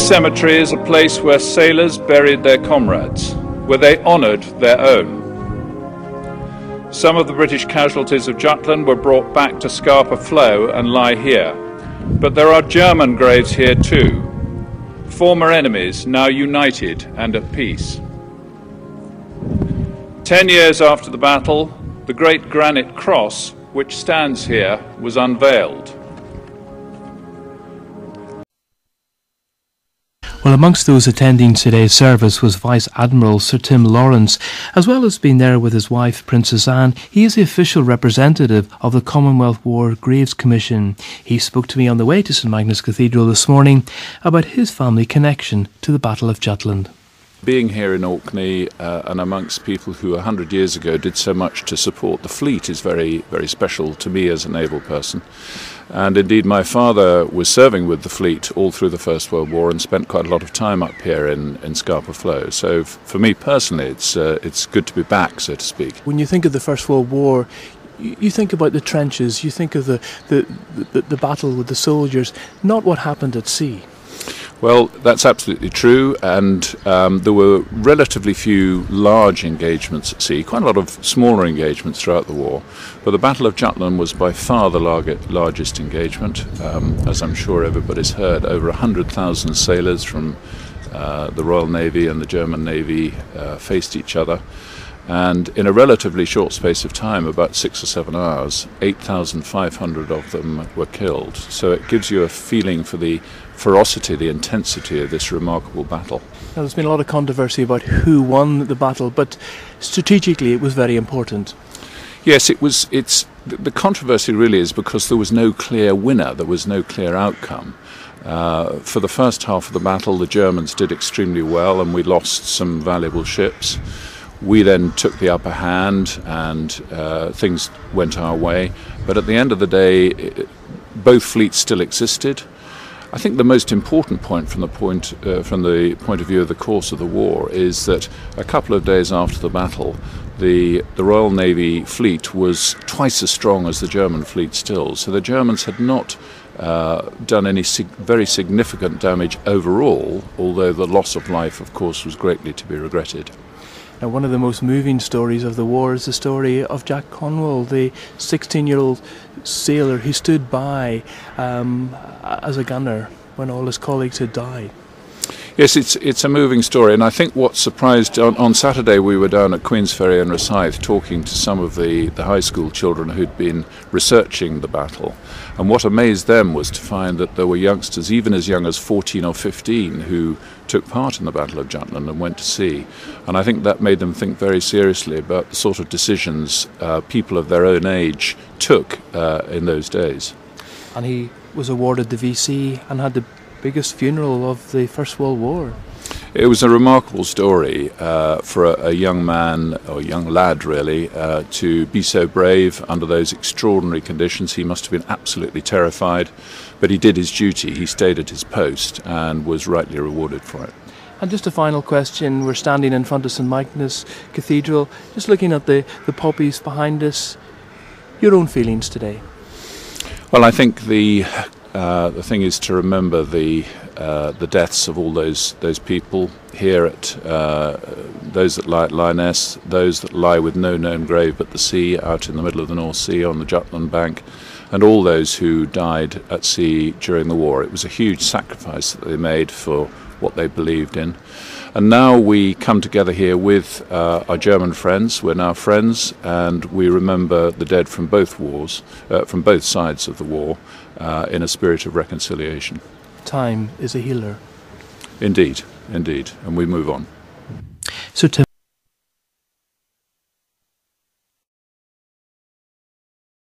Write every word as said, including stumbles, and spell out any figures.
This cemetery is a place where sailors buried their comrades, where they honoured their own. Some of the British casualties of Jutland were brought back to Scapa Flow and lie here, but there are German graves here too, former enemies now united and at peace. Ten years after the battle, the great granite cross which stands here was unveiled. Well, amongst those attending today's service was Vice Admiral Sir Tim Laurence. As well as being there with his wife, Princess Anne, he is the official representative of the Commonwealth War Graves Commission. He spoke to me on the way to St Magnus Cathedral this morning about his family connection to the Battle of Jutland. Being here in Orkney uh, and amongst people who a hundred years ago did so much to support the fleet is very, very special to me as a naval person. And indeed my father was serving with the fleet all through the First World War and spent quite a lot of time up here in, in Scapa Flow. So f for me personally it's, uh, it's good to be back, so to speak. When you think of the First World War, you think about the trenches, you think of the, the, the, the battle with the soldiers, not what happened at sea. Well, that's absolutely true, and um, there were relatively few large engagements at sea, quite a lot of smaller engagements throughout the war, but the Battle of Jutland was by far the large, largest engagement, um, as I'm sure everybody's heard. Over one hundred thousand sailors from uh, the Royal Navy and the German Navy uh, faced each other, and in a relatively short space of time, about six or seven hours, eight thousand five hundred of them were killed. So it gives you a feeling for the ferocity, the intensity of this remarkable battle. Now, there's been a lot of controversy about who won the battle, but strategically it was very important. Yes, it was. It's, the controversy really is because there was no clear winner, there was no clear outcome. Uh, for the first half of the battle, the Germans did extremely well and we lost some valuable ships. We then took the upper hand and uh, things went our way, but at the end of the day it, both fleets still existed. I think the most important point from the point uh, from the point of view of the course of the war is that a couple of days after the battle the the Royal Navy fleet was twice as strong as the German fleet still, so the Germans had not Uh, done any sig very significant damage overall, although the loss of life, of course, was greatly to be regretted. Now, one of the most moving stories of the war is the story of Jack Conwell, the sixteen-year-old sailor who stood by um, as a gunner when all his colleagues had died. Yes, it's, it's a moving story, and I think what surprised, on, on Saturday we were down at Queen's Ferry in Rosyth talking to some of the, the high school children who'd been researching the battle, and what amazed them was to find that there were youngsters even as young as fourteen or fifteen who took part in the Battle of Jutland and went to sea, and I think that made them think very seriously about the sort of decisions uh, people of their own age took uh, in those days. And he was awarded the V C and had the biggest funeral of the First World War. It was a remarkable story uh, for a, a young man, or young lad really, uh, to be so brave under those extraordinary conditions. He must have been absolutely terrified, but he did his duty. He stayed at his post and was rightly rewarded for it. And just a final question. We're standing in front of St Magnus Cathedral, just looking at the, the poppies behind us. Your own feelings today? Well, I think the Uh, the thing is to remember the uh, the deaths of all those those people here at uh, those that lie at Lyoness, those that lie with no known grave but the sea out in the middle of the North Sea on the Jutland Bank, and all those who died at sea during the war. It was a huge sacrifice that they made for what they believed in. And now we come together here with uh, our German friends. We're now friends, and we remember the dead from both wars, uh, from both sides of the war, uh, in a spirit of reconciliation. Time is a healer. Indeed, indeed, and we move on. So, Tim